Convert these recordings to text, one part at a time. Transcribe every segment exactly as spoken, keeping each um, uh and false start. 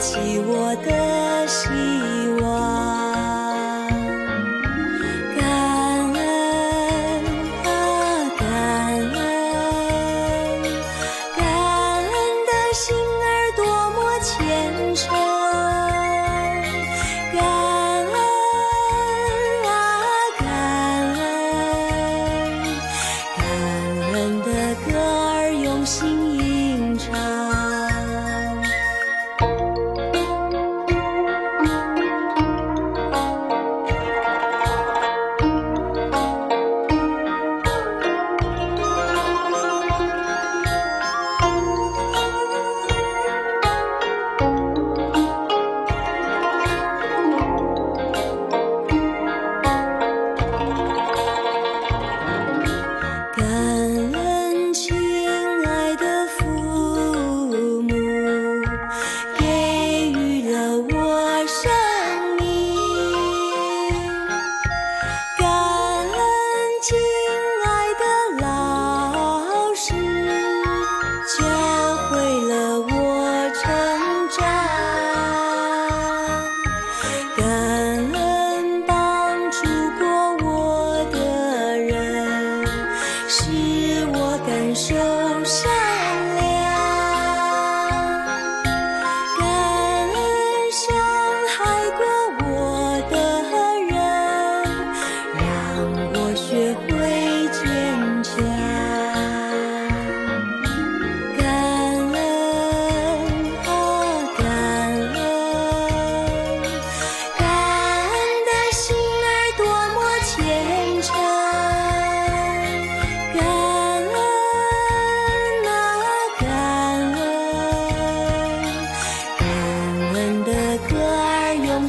起我的希望。感恩啊，感恩，感恩的心儿多么虔诚。感恩啊，感恩，感恩的歌儿用心吟唱。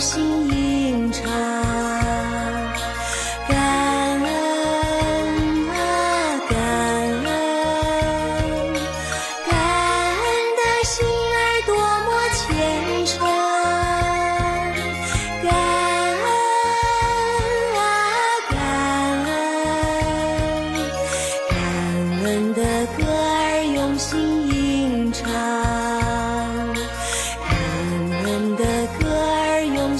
心意。